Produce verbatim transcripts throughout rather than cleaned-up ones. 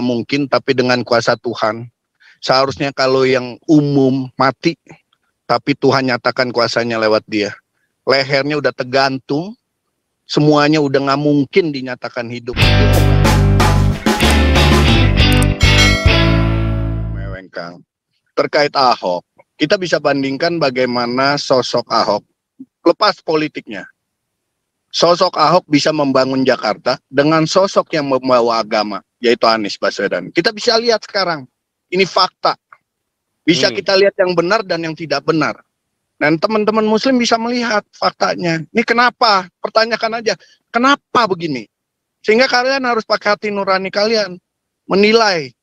mungkin, tapi dengan kuasa Tuhan. Seharusnya kalau yang umum mati, tapi Tuhan nyatakan kuasanya lewat dia. Lehernya udah tergantung, semuanya udah nggak mungkin dinyatakan hidup. Meweng Kang. Terkait Ahok, kita bisa bandingkan bagaimana sosok Ahok, lepas politiknya. Sosok Ahok bisa membangun Jakarta dengan sosok yang membawa agama, yaitu Anies Baswedan. Kita bisa lihat sekarang, ini fakta. Bisa hmm. kita lihat yang benar dan yang tidak benar. Dan teman-teman muslim bisa melihat faktanya. Ini kenapa? Pertanyakan aja, kenapa begini? Sehingga kalian harus pakai hati nurani kalian, menilai.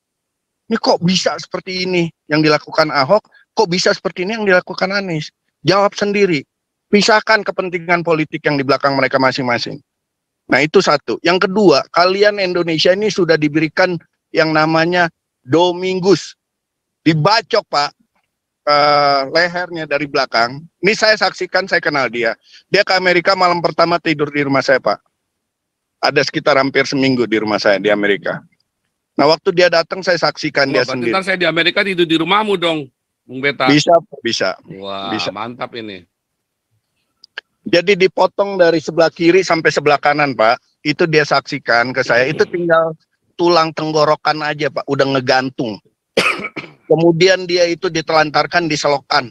Ini kok bisa seperti ini yang dilakukan Ahok, kok bisa seperti ini yang dilakukan Anies? Jawab sendiri. Pisahkan kepentingan politik yang di belakang mereka masing-masing. Nah itu satu. Yang kedua, kalian Indonesia ini sudah diberikan yang namanya Dominggus. Dibacok Pak, eh, lehernya dari belakang. Ini saya saksikan, saya kenal dia. Dia ke Amerika malam pertama tidur di rumah saya Pak. Ada sekitar hampir seminggu di rumah saya di Amerika. Nah waktu dia datang saya saksikan Loh, dia sendiri. Saya di Amerika tidur di rumahmu dong, Bung Beta. Bisa, bisa. Wah, bisa. Mantap ini. Jadi dipotong dari sebelah kiri sampai sebelah kanan Pak. Itu dia saksikan ke saya. Itu tinggal tulang tenggorokan aja Pak. Udah ngegantung. Kemudian dia itu ditelantarkan, diselokan.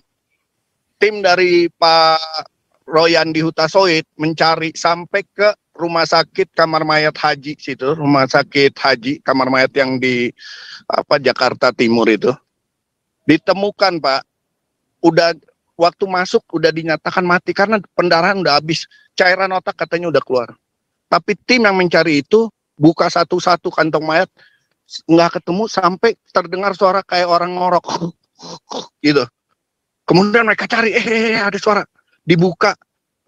Tim dari Pak Royandi Hutasoit mencari sampai ke rumah sakit kamar mayat haji situ. Rumah sakit haji kamar mayat yang di apa Jakarta Timur itu. Ditemukan Pak. Udah... Waktu masuk udah dinyatakan mati karena pendarahan udah habis, cairan otak katanya udah keluar. Tapi tim yang mencari itu buka satu-satu kantong mayat, nggak ketemu sampai terdengar suara kayak orang ngorok gitu. Kemudian mereka cari, eh ada suara, dibuka,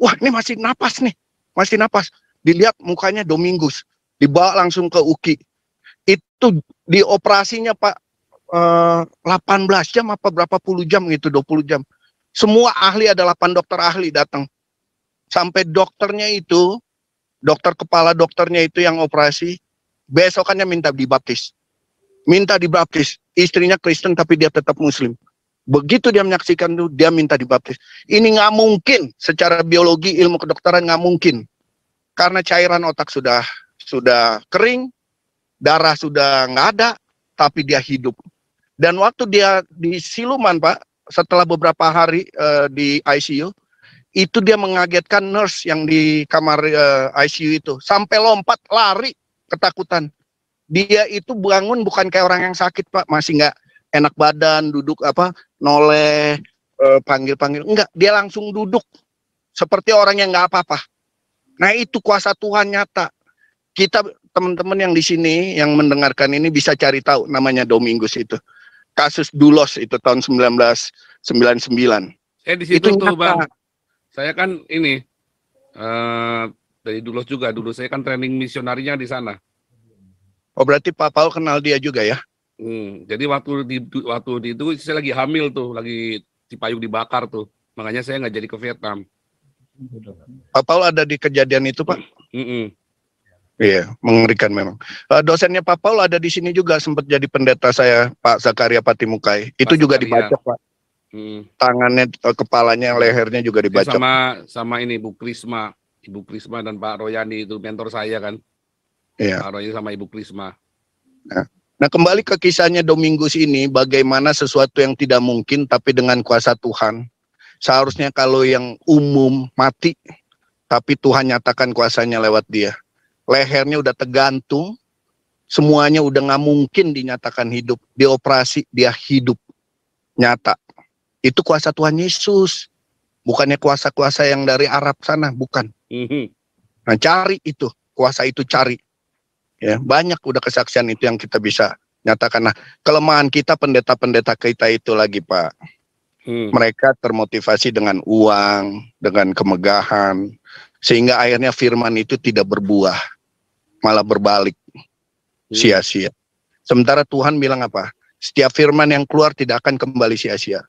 wah ini masih napas nih, masih napas. Dilihat mukanya Dominggus, dibawa langsung ke U K I. Itu di operasinya Pak eh, delapan belas jam apa berapa puluh jam gitu, dua puluh jam. Semua ahli, ada delapan dokter ahli datang. Sampai dokternya itu, dokter kepala dokternya itu yang operasi, besokannya minta dibaptis. Minta dibaptis. Istrinya Kristen tapi dia tetap muslim. Begitu dia menyaksikan itu, dia minta dibaptis. Ini nggak mungkin, secara biologi ilmu kedokteran nggak mungkin. Karena cairan otak sudah sudah kering, darah sudah nggak ada, tapi dia hidup. Dan waktu dia di siluman, Pak, setelah beberapa hari uh, di I C U, itu dia mengagetkan nurse yang di kamar uh, I C U itu. Sampai lompat, lari, ketakutan. Dia itu bangun bukan kayak orang yang sakit, Pak. Masih nggak enak badan, duduk, apa noleh, panggil-panggil. Uh, Enggak, dia langsung duduk. Seperti orang yang nggak apa-apa. Nah, itu kuasa Tuhan nyata. Kita, teman-teman yang di sini, yang mendengarkan ini, bisa cari tahu namanya Dominggus itu. Kasus Dulos itu tahun seribu sembilan ratus sembilan puluh sembilan. Saya di situ tuh Bang. Saya kan ini uh, dari Dulos juga. Dulu saya kan training misionarinya di sana. Oh berarti Pak Paul kenal dia juga ya? Hmm, jadi waktu di waktu di itu saya lagi hamil tuh, lagi Cipayung dibakar tuh. Makanya saya nggak jadi ke Vietnam. Pak Paul ada di kejadian itu Pak? Mm -mm. Iya, mengerikan memang. Uh, dosennya Pak Paul ada di sini juga, sempat jadi pendeta saya, Pak Zakaria Patimukai. Itu Pak juga dibacok, Pak. Hmm. Tangannya, kepalanya, lehernya juga dibacok. Sama, sama ini Ibu Krisma, Ibu Krisma dan Pak Royani itu mentor saya kan. Iya. Pak Royani sama Ibu Krisma. Nah. nah, kembali ke kisahnya Dominggus ini, bagaimana sesuatu yang tidak mungkin tapi dengan kuasa Tuhan. Seharusnya kalau yang umum mati, tapi Tuhan nyatakan kuasanya lewat dia. Lehernya udah tergantung, semuanya udah nggak mungkin dinyatakan hidup. Dioperasi, dia hidup. Nyata. Itu kuasa Tuhan Yesus. Bukannya kuasa-kuasa yang dari Arab sana, bukan. Nah cari itu, kuasa itu cari. Ya, banyak udah kesaksian itu yang kita bisa nyatakan. Nah kelemahan kita, pendeta-pendeta kita itu lagi Pak. Hmm. Mereka termotivasi dengan uang, dengan kemegahan. Sehingga akhirnya firman itu tidak berbuah. Malah berbalik sia-sia. Sementara Tuhan bilang apa? Setiap firman yang keluar tidak akan kembali sia-sia.